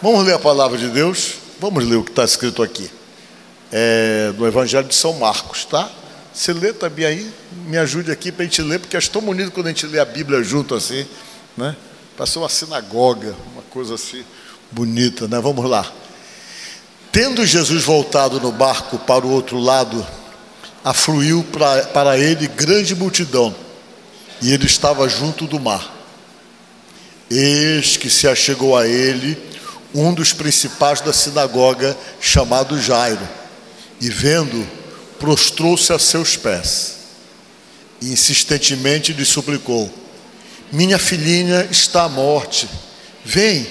Vamos ler a palavra de Deus? Vamos ler o que está escrito aqui. No Evangelho de São Marcos, tá? Você lê também aí, me ajude aqui para a gente ler, porque acho tão bonito quando a gente lê a Bíblia junto assim, né? Para ser uma sinagoga, uma coisa assim bonita, né? Vamos lá. Tendo Jesus voltado no barco para o outro lado, afluiu para ele grande multidão, e ele estava junto do mar. Eis que se achegou a ele um dos principais da sinagoga, chamado Jairo, e vendo, prostrou-se a seus pés, e insistentemente lhe suplicou: minha filhinha está à morte, vem,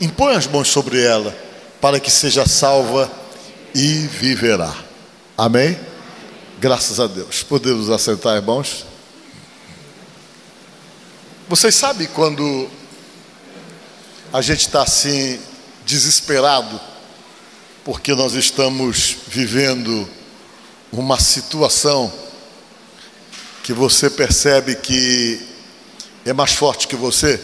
impõe as mãos sobre ela, para que seja salva e viverá. Amém? Graças a Deus. Podemos assentar, irmãos? Vocês sabem quando a gente está assim desesperado, porque nós estamos vivendo uma situação que você percebe que é mais forte que você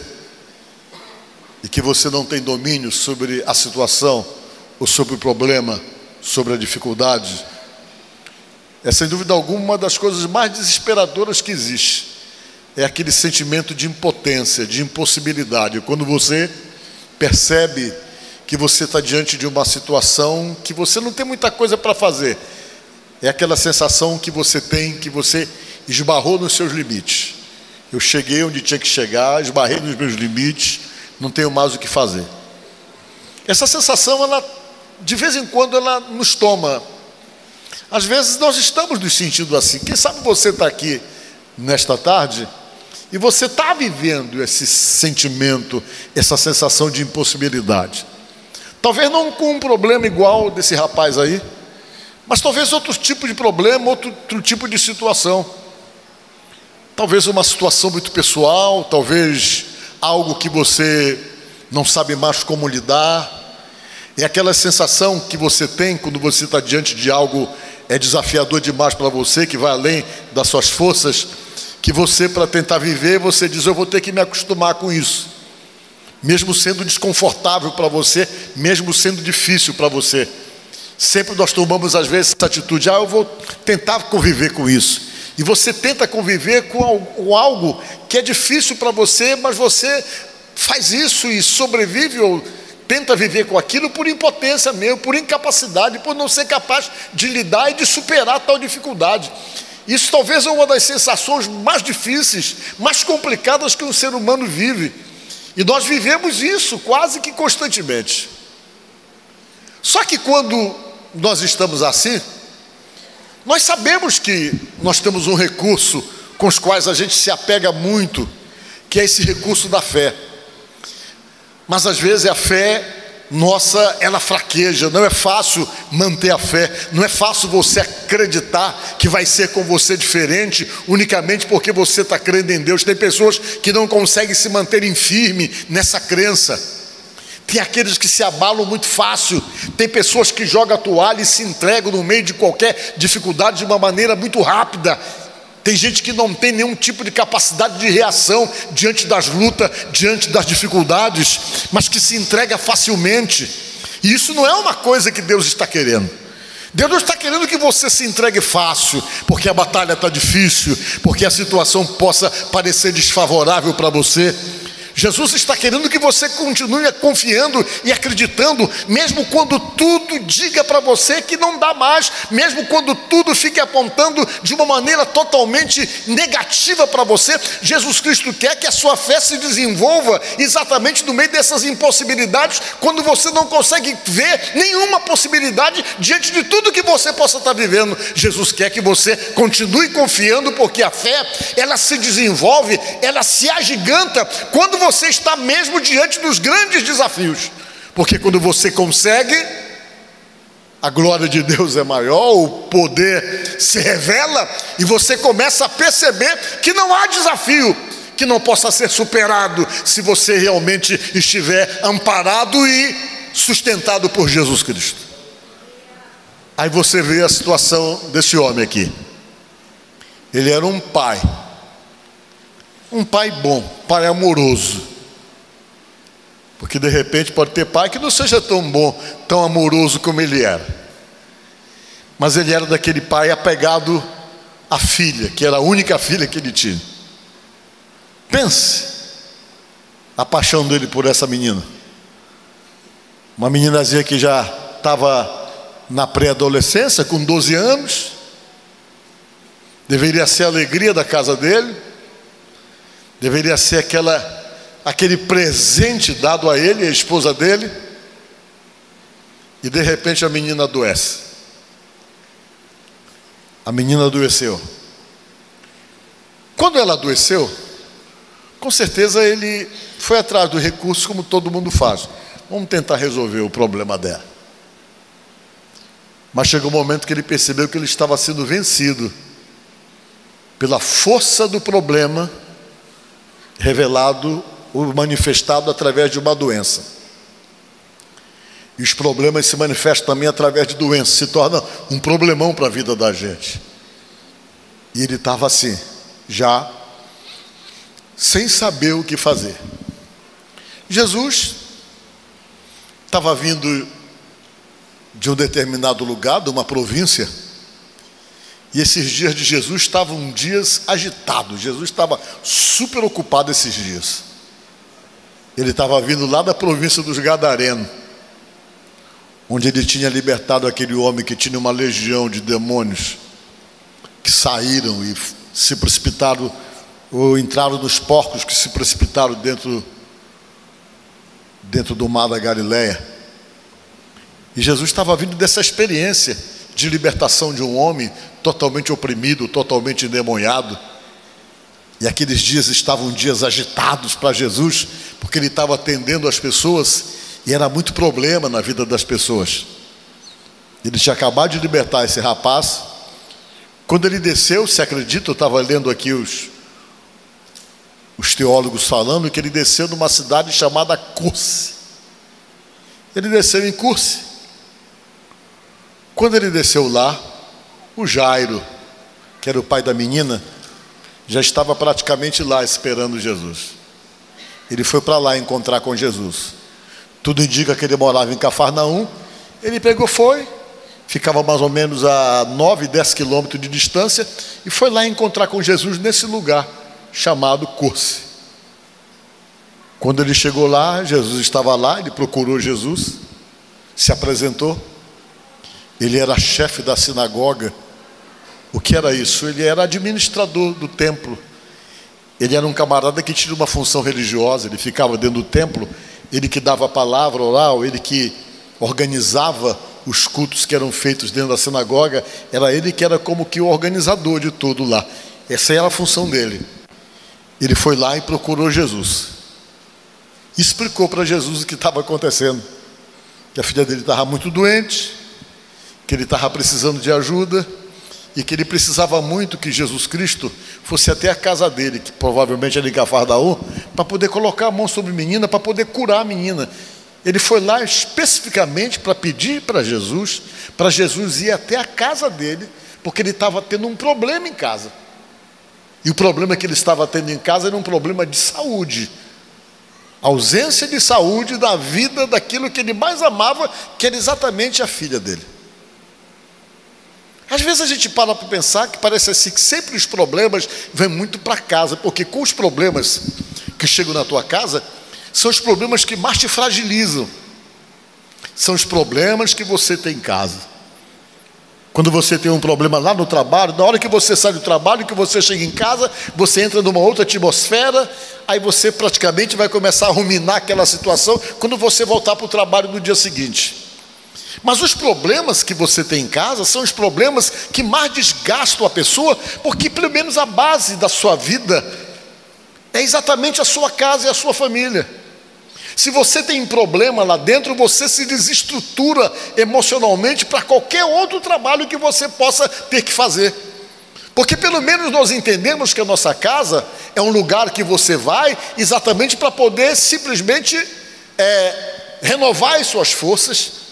e que você não tem domínio sobre a situação, ou sobre o problema, sobre a dificuldade? É sem dúvida alguma uma das coisas mais desesperadoras que existe. É aquele sentimento de impotência, de impossibilidade, quando você percebe que você está diante de uma situação que você não tem muita coisa para fazer. É aquela sensação que você tem, que você esbarrou nos seus limites. Eu cheguei onde tinha que chegar, esbarrei nos meus limites, não tenho mais o que fazer. Essa sensação, ela, de vez em quando, ela nos toma. Às vezes nós estamos nos sentindo assim. Quem sabe você está aqui nesta tarde e você está vivendo esse sentimento, essa sensação de impossibilidade. Talvez não com um problema igual desse rapaz aí, mas talvez outro tipo de problema, outro tipo de situação. Talvez uma situação muito pessoal, talvez algo que você não sabe mais como lidar. É aquela sensação que você tem quando você está diante de algo é desafiador demais para você, que vai além das suas forças, que você, para tentar viver, você diz: eu vou ter que me acostumar com isso, mesmo sendo desconfortável para você, mesmo sendo difícil para você. Sempre nós tomamos, às vezes, essa atitude: eu vou tentar conviver com isso. E você tenta conviver com algo que é difícil para você, mas você faz isso e sobrevive, ou tenta viver com aquilo por impotência mesmo, por incapacidade, por não ser capaz de lidar e de superar tal dificuldade. Isso talvez é uma das sensações mais difíceis, mais complicadas que um ser humano vive. E nós vivemos isso quase que constantemente. Só que quando nós estamos assim, nós sabemos que nós temos um recurso com os quais a gente se apega muito, que é esse recurso da fé. Mas às vezes a fé nossa, ela fraqueja. Não é fácil manter a fé, não é fácil você acreditar que vai ser com você diferente unicamente porque você está crendo em Deus. Tem pessoas que não conseguem se manterem firme nessa crença. Tem aqueles que se abalam muito fácil. Tem pessoas que jogam a toalha e se entregam no meio de qualquer dificuldade de uma maneira muito rápida. Tem gente que não tem nenhum tipo de capacidade de reação diante das lutas, diante das dificuldades, mas que se entrega facilmente. E isso não é uma coisa que Deus está querendo. Deus não está querendo que você se entregue fácil, porque a batalha está difícil, porque a situação possa parecer desfavorável para você. Jesus está querendo que você continue confiando e acreditando, mesmo quando tudo diga para você que não dá mais, mesmo quando tudo fique apontando de uma maneira totalmente negativa para você. Jesus Cristo quer que a sua fé se desenvolva exatamente no meio dessas impossibilidades, quando você não consegue ver nenhuma possibilidade diante de tudo que você possa estar vivendo. Jesus quer que você continue confiando, porque a fé, ela se desenvolve, ela se agiganta quando você está mesmo diante dos grandes desafios, porque quando você consegue, a glória de Deus é maior, o poder se revela e você começa a perceber que não há desafio que não possa ser superado se você realmente estiver amparado e sustentado por Jesus Cristo. Aí você vê a situação desse homem aqui. Ele era um pai bom, pai amoroso. Porque de repente pode ter pai que não seja tão bom, tão amoroso como ele era. Mas ele era daquele pai apegado à filha, que era a única filha que ele tinha. Pense a paixão dele por essa menina. Uma meninazinha que já estava na pré-adolescência, com 12 anos. Deveria ser a alegria da casa dele. Deveria ser aquele presente dado a ele e a esposa dele. E de repente a menina adoece. A menina adoeceu. Quando ela adoeceu, com certeza ele foi atrás dos recursos, como todo mundo faz. Vamos tentar resolver o problema dela. Mas chegou um momento que ele percebeu que ele estava sendo vencido pela força do problema revelado ou manifestado através de uma doença. E os problemas se manifestam também através de doenças, se torna um problemão para a vida da gente. E ele estava assim, já sem saber o que fazer. Jesus estava vindo de um determinado lugar, de uma província, e esses dias de Jesus estavam dias agitados. Jesus estava super ocupado esses dias. Ele estava vindo lá da província dos Gadarenos, onde ele tinha libertado aquele homem que tinha uma legião de demônios que saíram e se precipitaram, ou entraram nos porcos que se precipitaram dentro do mar da Galileia. E Jesus estava vindo dessa experiência de libertação de um homem totalmente oprimido, totalmente endemoniado. E aqueles dias estavam dias agitados para Jesus, porque ele estava atendendo as pessoas e era muito problema na vida das pessoas. Ele tinha acabado de libertar esse rapaz. Quando ele desceu, se acredita, eu estava lendo aqui os teólogos falando que ele desceu numa cidade chamada Curse. Ele desceu em Curse. Quando ele desceu lá, o Jairo, que era o pai da menina, já estava praticamente lá esperando Jesus. Ele foi para lá encontrar com Jesus. Tudo indica que ele morava em Cafarnaum. Ele pegou, foi, ficava mais ou menos a 9, 10 quilômetros de distância, e foi lá encontrar com Jesus nesse lugar chamado Curse. Quando ele chegou lá, Jesus estava lá, ele procurou Jesus, se apresentou. Ele era chefe da sinagoga. O que era isso? Ele era administrador do templo. Ele era um camarada que tinha uma função religiosa, ele ficava dentro do templo, ele que dava a palavra oral, ele que organizava os cultos que eram feitos dentro da sinagoga, era ele que era como que o organizador de tudo lá. Essa era a função dele. Ele foi lá e procurou Jesus. Explicou para Jesus o que estava acontecendo. Que a filha dele estava muito doente, que ele estava precisando de ajuda e que ele precisava muito que Jesus Cristo fosse até a casa dele, que provavelmente era em Cafarnaum, para poder colocar a mão sobre a menina, para poder curar a menina. Ele foi lá especificamente para pedir para Jesus ir até a casa dele, porque ele estava tendo um problema em casa. E o problema que ele estava tendo em casa era um problema de saúde. A ausência de saúde da vida daquilo que ele mais amava, que era exatamente a filha dele. Às vezes a gente para para pensar que parece assim que sempre os problemas vêm muito para casa, porque com os problemas que chegam na tua casa, são os problemas que mais te fragilizam. São os problemas que você tem em casa. Quando você tem um problema lá no trabalho, na hora que você sai do trabalho, que você chega em casa, você entra numa outra atmosfera, aí você praticamente vai começar a ruminar aquela situação quando você voltar para o trabalho no dia seguinte. Mas os problemas que você tem em casa são os problemas que mais desgastam a pessoa, porque pelo menos a base da sua vida é exatamente a sua casa e a sua família. Se você tem um problema lá dentro, você se desestrutura emocionalmente para qualquer outro trabalho que você possa ter que fazer. Porque pelo menos nós entendemos que a nossa casa é um lugar que você vai exatamente para poder simplesmente renovar as suas forças,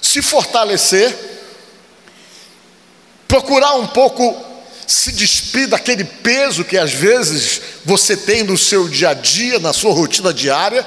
se fortalecer, procurar um pouco se despir daquele peso que às vezes você tem no seu dia a dia, na sua rotina diária.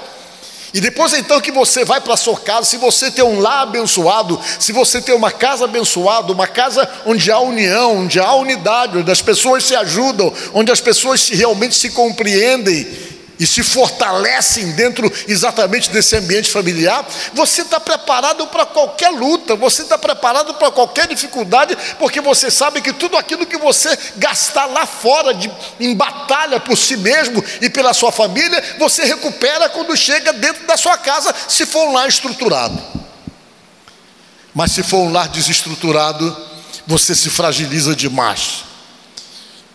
E depois então que você vai para a sua casa, se você tem um lar abençoado, se você tem uma casa abençoada, uma casa onde há união, onde há unidade, onde as pessoas se ajudam, onde as pessoas realmente se compreendem e se fortalecem dentro exatamente desse ambiente familiar, você está preparado para qualquer luta, você está preparado para qualquer dificuldade, porque você sabe que tudo aquilo que você gastar lá fora em batalha por si mesmo e pela sua família, você recupera quando chega dentro da sua casa, se for um lar estruturado. Mas se for um lar desestruturado, você se fragiliza demais.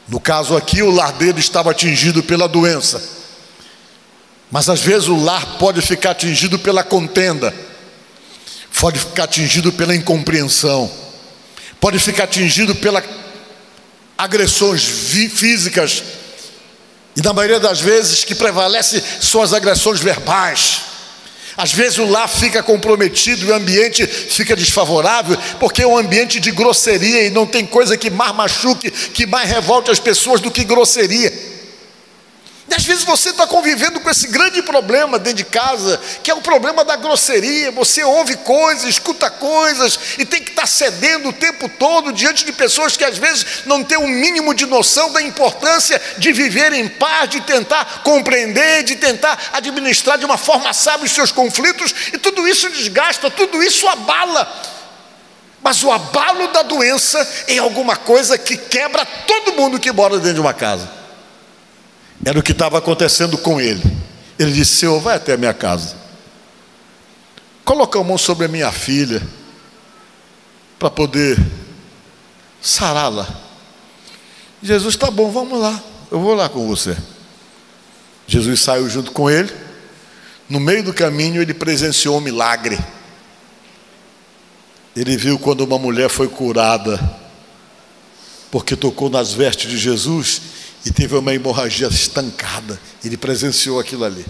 No caso aqui, o lar dele estava atingido pela doença, mas às vezes o lar pode ficar atingido pela contenda, pode ficar atingido pela incompreensão, pode ficar atingido pelas agressões físicas, e na maioria das vezes que prevalece são as agressões verbais. Às vezes o lar fica comprometido e o ambiente fica desfavorável, porque é um ambiente de grosseria, e não tem coisa que mais machuque, que mais revolte as pessoas do que grosseria. E às vezes você está convivendo com esse grande problema dentro de casa, que é o problema da grosseria. Você ouve coisas, escuta coisas, e tem que estar cedendo o tempo todo diante de pessoas que às vezes não têm o mínimo de noção da importância de viver em paz, de tentar compreender, de tentar administrar de uma forma sábia os seus conflitos, e tudo isso desgasta, tudo isso abala. Mas o abalo da doença é alguma coisa que quebra todo mundo que mora dentro de uma casa. Era o que estava acontecendo com ele. Ele disse: Senhor, vai até a minha casa, coloca a mão sobre a minha filha para poder sará-la. Jesus: tá bom, vamos lá, eu vou lá com você. Jesus saiu junto com ele. No meio do caminho ele presenciou um milagre. Ele viu quando uma mulher foi curada porque tocou nas vestes de Jesus e teve uma hemorragia estancada. Ele presenciou aquilo ali.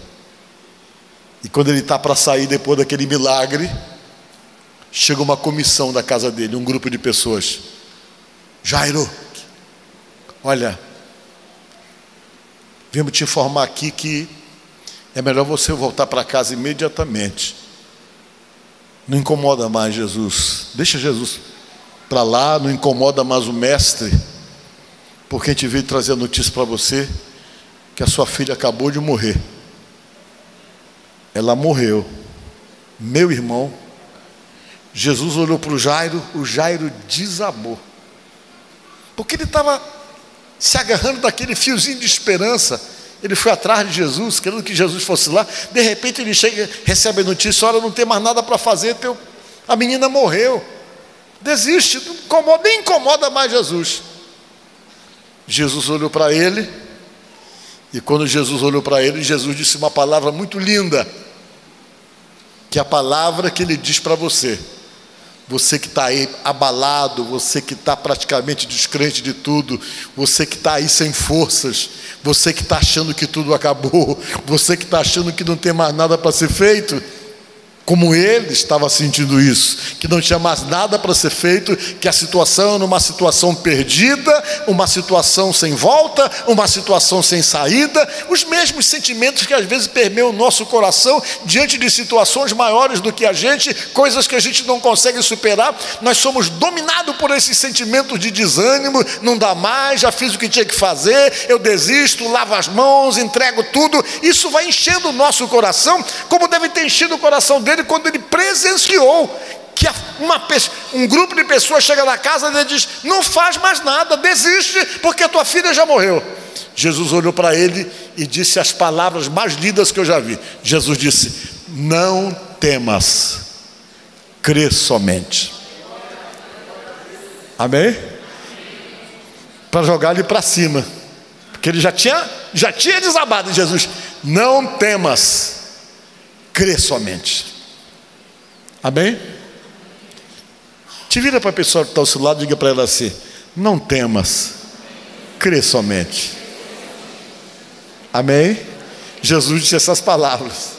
E quando ele está para sair depois daquele milagre, chega uma comissão da casa dele, um grupo de pessoas. Jairo, olha, viemos te informar aqui que é melhor você voltar para casa imediatamente. Não incomoda mais Jesus, deixa Jesus para lá, não incomoda mais o mestre, porque a gente veio trazer a notícia para você que a sua filha acabou de morrer. Ela morreu. Meu irmão, Jesus olhou para o Jairo desabou, porque ele estava se agarrando daquele fiozinho de esperança. Ele foi atrás de Jesus, querendo que Jesus fosse lá. De repente ele chega, recebe a notícia: olha, não tem mais nada para fazer, a menina morreu. Desiste, não incomoda, nem incomoda mais Jesus. Jesus olhou para ele, e quando Jesus olhou para ele, Jesus disse uma palavra muito linda, que é a palavra que ele diz para você, você que está aí abalado, você que está praticamente descrente de tudo, você que está aí sem forças, você que está achando que tudo acabou, você que está achando que não tem mais nada para ser feito, como ele estava sentindo isso, que não tinha mais nada para ser feito, que a situação era uma situação perdida, uma situação sem volta, uma situação sem saída, os mesmos sentimentos que às vezes permeiam o nosso coração diante de situações maiores do que a gente, coisas que a gente não consegue superar. Nós somos dominados por esses sentimentos de desânimo. Não dá mais, já fiz o que tinha que fazer, eu desisto, lavo as mãos, entrego tudo. Isso vai enchendo o nosso coração, como deve ter enchido o coração dele quando ele presenciou que um grupo de pessoas chega na casa dele e diz: não faz mais nada, desiste, porque a tua filha já morreu. Jesus olhou para ele e disse as palavras mais lindas que eu já vi. Jesus disse: não temas, crê somente. Amém? Para jogar ele para cima, porque ele já tinha desabado. Jesus: não temas, crê somente. Amém? Te vira para a pessoa que está ao seu lado e diga para ela assim: não temas, crê somente. Amém? Jesus disse essas palavras.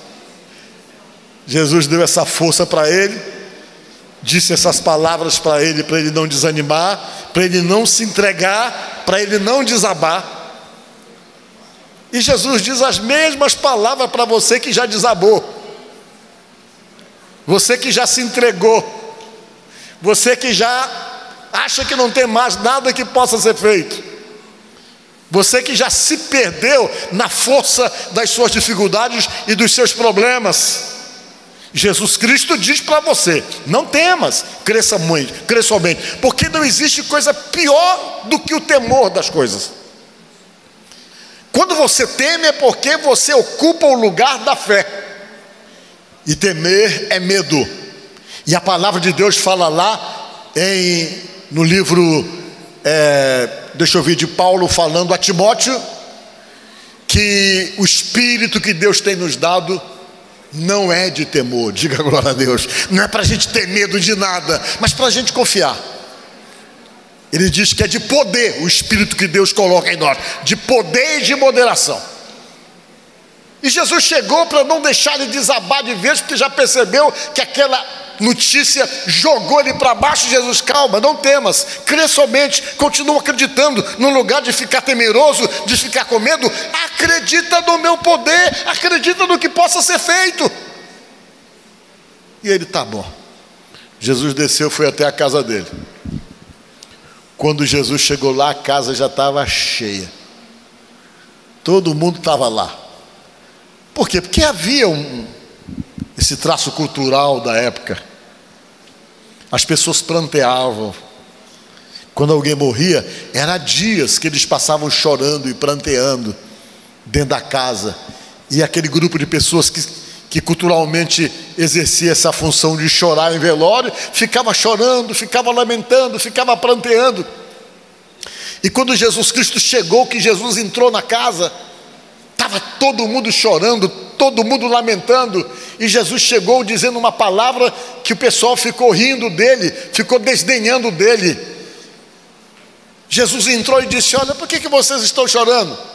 Jesus deu essa força para ele, disse essas palavras para ele não desanimar, para ele não se entregar, para ele não desabar. E Jesus diz as mesmas palavras para você que já desabou. Você que já se entregou, você que já acha que não tem mais nada que possa ser feito, você que já se perdeu na força das suas dificuldades e dos seus problemas, Jesus Cristo diz para você: não temas, cresça muito, cresça somente, porque não existe coisa pior do que o temor das coisas. Quando você teme é porque você ocupa o lugar da fé, e temer é medo. E a palavra de Deus fala lá no livro deixa eu ver, de Paulo falando a Timóteo, que o Espírito que Deus tem nos dado não é de temor. Diga glória a Deus. Não é para a gente ter medo de nada, mas para a gente confiar. Ele diz que é de poder, o Espírito que Deus coloca em nós, de poder e de moderação. E Jesus chegou para não deixar ele desabar de vez, porque já percebeu que aquela notícia jogou ele para baixo. Jesus: calma, não temas, crê somente. Continua acreditando, no lugar de ficar temeroso, de ficar com medo, acredita no meu poder, acredita no que possa ser feito. E ele: tá bom. Jesus desceu, foi até a casa dele. Quando Jesus chegou lá, a casa já estava cheia, todo mundo estava lá. Por quê? Porque havia esse traço cultural da época. As pessoas pranteavam. Quando alguém morria, era dias que eles passavam chorando e pranteando dentro da casa. E aquele grupo de pessoas que culturalmente exercia essa função de chorar em velório, ficava chorando, ficava lamentando, ficava pranteando. E quando Jesus Cristo chegou, que Jesus entrou na casa, estava todo mundo chorando, todo mundo lamentando. E Jesus chegou dizendo uma palavra que o pessoal ficou rindo dele, ficou desdenhando dele. Jesus entrou e disse: olha, por que vocês estão chorando?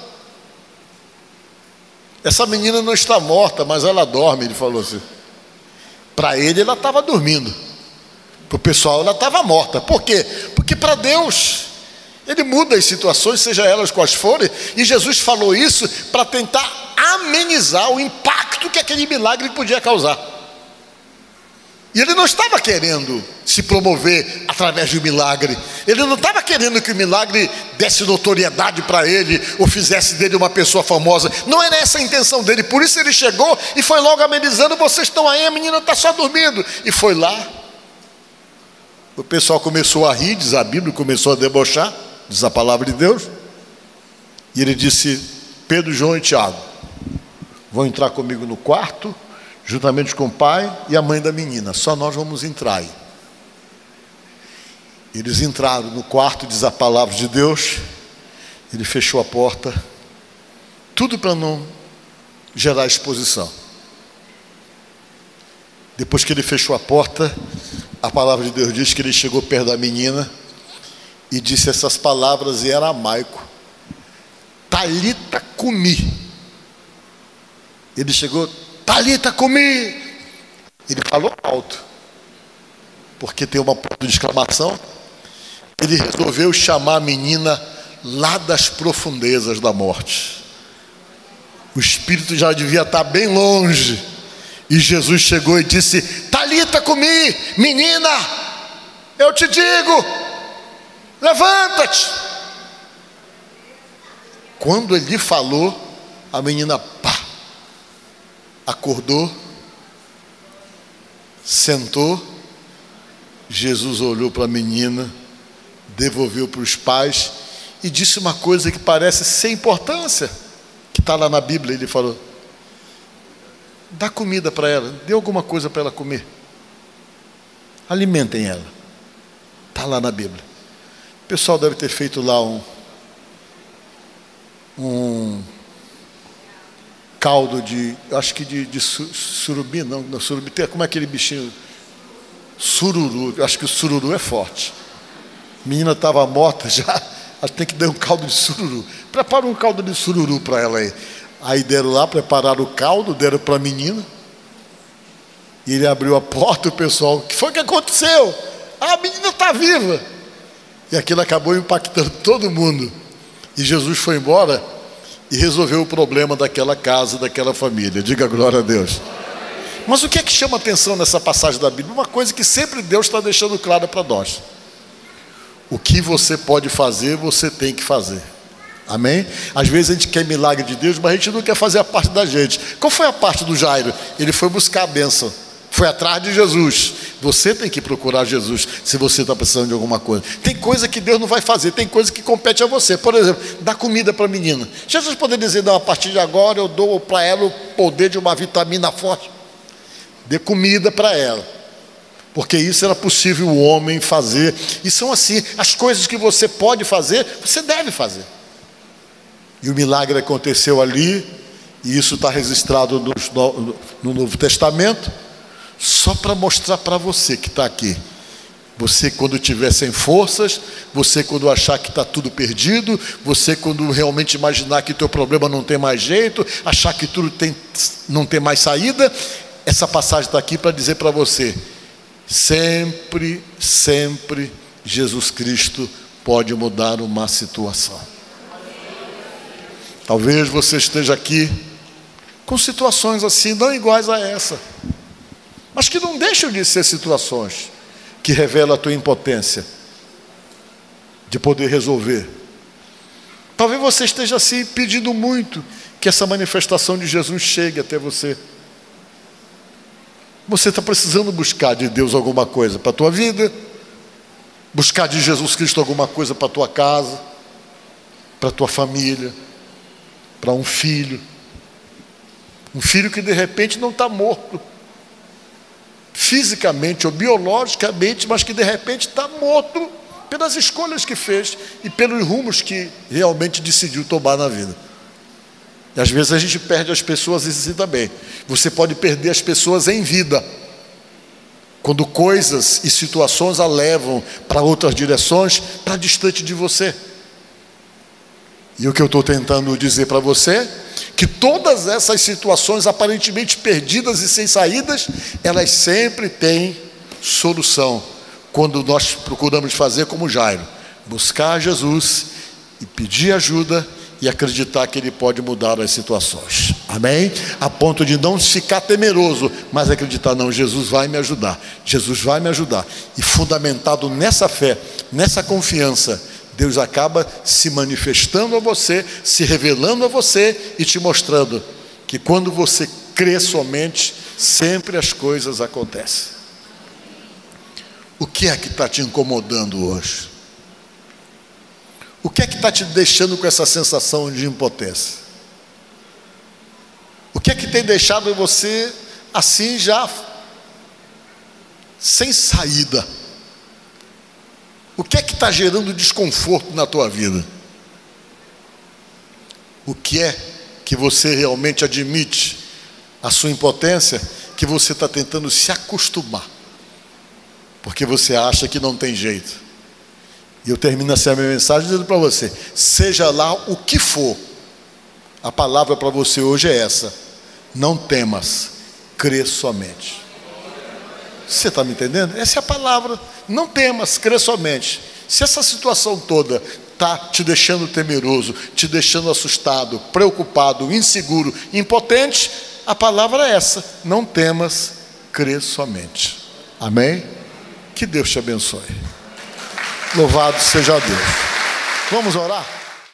Essa menina não está morta, mas ela dorme. Ele falou assim. Para ele, ela estava dormindo. Para o pessoal, ela estava morta. Por quê? Porque para Deus, Ele muda as situações, seja elas quais forem. E Jesus falou isso para tentar amenizar o impacto que aquele milagre podia causar. E ele não estava querendo se promover através de um milagre. Ele não estava querendo que o milagre desse notoriedade para ele, ou fizesse dele uma pessoa famosa. Não era essa a intenção dele. Por isso ele chegou e foi logo amenizando: vocês estão aí, a menina está só dormindo. E foi lá, o pessoal começou a rir, diz a Bíblia, começou a debochar, diz a palavra de Deus. E ele disse: Pedro, João e Tiago, vão entrar comigo no quarto, juntamente com o pai e a mãe da menina. Só nós vamos entrar aí. Eles entraram no quarto, diz a palavra de Deus. Ele fechou a porta, tudo para não gerar exposição. Depois que ele fechou a porta, a palavra de Deus diz que ele chegou perto da menina e disse essas palavras em aramaico: Talita, cumi. Ele chegou: Talita, cumi. Ele falou alto, porque tem uma ponto de exclamação. Ele resolveu chamar a menina lá das profundezas da morte. O espírito já devia estar bem longe. E Jesus chegou e disse: Talita, cumi, menina, eu te digo, levanta-te. Quando ele falou, a menina acordou, sentou. Jesus olhou para a menina, devolveu para os pais e disse uma coisa que parece sem importância, que está lá na Bíblia. Ele falou: dá comida para ela, dê alguma coisa para ela comer, alimentem ela. Está lá na Bíblia. O pessoal deve ter feito lá um caldo de, acho que de surubim, não surubim, como é aquele bichinho? Sururu, acho que o sururu é forte. A menina estava morta já, ela tem que dar um caldo de sururu. Prepara um caldo de sururu para ela aí. Aí deram lá, prepararam o caldo, deram para a menina. E ele abriu a porta, o pessoal: o que foi que aconteceu? A menina está viva. E aquilo acabou impactando todo mundo. E Jesus foi embora e resolveu o problema daquela casa, daquela família. Diga glória a Deus. Mas o que é que chama atenção nessa passagem da Bíblia? Uma coisa que sempre Deus está deixando clara para nós. O que você pode fazer, você tem que fazer. Amém? Às vezes a gente quer milagre de Deus, mas a gente não quer fazer a parte da gente. Qual foi a parte do Jairo? Ele foi buscar a bênção. Foi atrás de Jesus. Você tem que procurar Jesus se você está precisando de alguma coisa. Tem coisa que Deus não vai fazer, tem coisa que compete a você. Por exemplo, dar comida para a menina. Jesus poderia dizer: não, a partir de agora eu dou para ela o poder de uma vitamina forte. Dê comida para ela. Porque isso era possível o homem fazer. E são assim, as coisas que você pode fazer, você deve fazer. E o milagre aconteceu ali, e isso está registrado no Novo Testamento, só para mostrar para você que está aqui. Você, quando estiver sem forças, você, quando achar que está tudo perdido, você, quando realmente imaginar que teu problema não tem mais jeito, achar que tudo não tem mais saída, essa passagem está aqui para dizer para você: sempre, sempre Jesus Cristo pode mudar uma situação. Talvez você esteja aqui com situações assim, não iguais a essa, mas que não deixam de ser situações que revelam a tua impotência de poder resolver. Talvez você esteja assim pedindo muito que essa manifestação de Jesus chegue até você. Você está precisando buscar de Deus alguma coisa para a tua vida, buscar de Jesus Cristo alguma coisa para a tua casa, para a tua família, para um filho que de repente não está morto, fisicamente ou biologicamente, mas que de repente está morto pelas escolhas que fez e pelos rumos que realmente decidiu tomar na vida. E às vezes a gente perde as pessoas assim também. Você pode perder as pessoas em vida, quando coisas e situações a levam para outras direções, para distante de você. E o que eu estou tentando dizer para você, que todas essas situações aparentemente perdidas e sem saídas, elas sempre têm solução, quando nós procuramos fazer como Jairo, buscar Jesus e pedir ajuda, e acreditar que Ele pode mudar as situações. Amém? A ponto de não ficar temeroso, mas acreditar: não, Jesus vai me ajudar. Jesus vai me ajudar. E fundamentado nessa fé, nessa confiança, Deus acaba se manifestando a você, se revelando a você e te mostrando que quando você crê somente, sempre as coisas acontecem. O que é que está te incomodando hoje? O que é que está te deixando com essa sensação de impotência? O que é que tem deixado você assim já sem saída? O que é que está gerando desconforto na tua vida? O que é que você realmente admite a sua impotência, que você está tentando se acostumar, porque você acha que não tem jeito? E eu termino assim a minha mensagem dizendo para você: seja lá o que for, a palavra para você hoje é essa: não temas, crê somente. Você está me entendendo? Essa é a palavra: não temas, crê somente. Se essa situação toda está te deixando temeroso, te deixando assustado, preocupado, inseguro, impotente, a palavra é essa: não temas, crê somente. Amém? Que Deus te abençoe. Louvado seja Deus. Vamos orar?